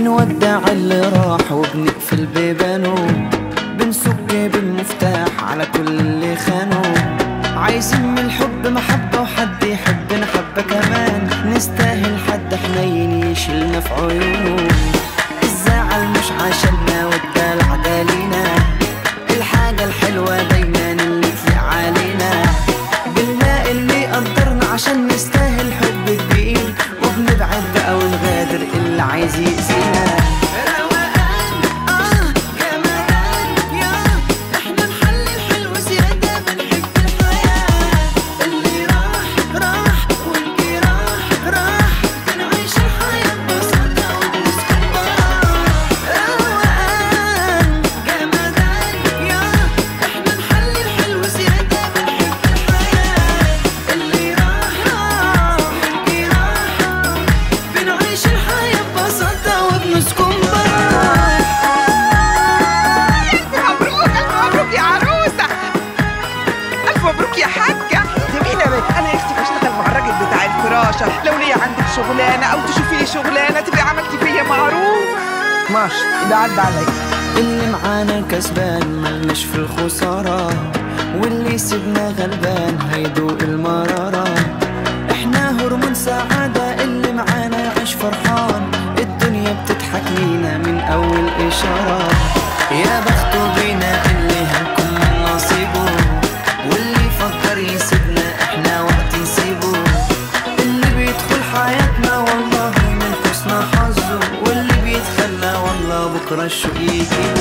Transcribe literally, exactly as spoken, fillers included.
بنودع اللي راح وبنقفل بيبانه، بنسك بالمفتاح على كل اللي خانه. عايزين من الحب محبة وحد يحبنا حبة كمان، نستاهل حد حنين يشيلنا في عيونه. الزعل مش عشاننا والدلع دالينا، الحاجة الحلوة دايما اللي تليق علينا. بنلاقي اللي يقدرنا عشان نستاهل حب كبير، وبنبعد بقى ونغادر اللي عايز يأذينا. لو ليا عندك شغلانه او تشوفي لي شغلانه تبقي عملتي فيا معروف. ماشي، ده عدى عليا. اللي معانا كسبان ملناش في الخساره، واللي سيبنا غلبان هيدوق المراره. احنا هرمون سعاده، اللي معانا يعيش فرحان. الدنيا بتضحك لينا من اول اشاره، يا بخته بينا اللي هنكون من نصيبه. واللي يفكر يسيبنا احنا وقت نسيبه، حياتنا والله من حسن حظه. واللي بيتخلى والله بكره الشوق يجي.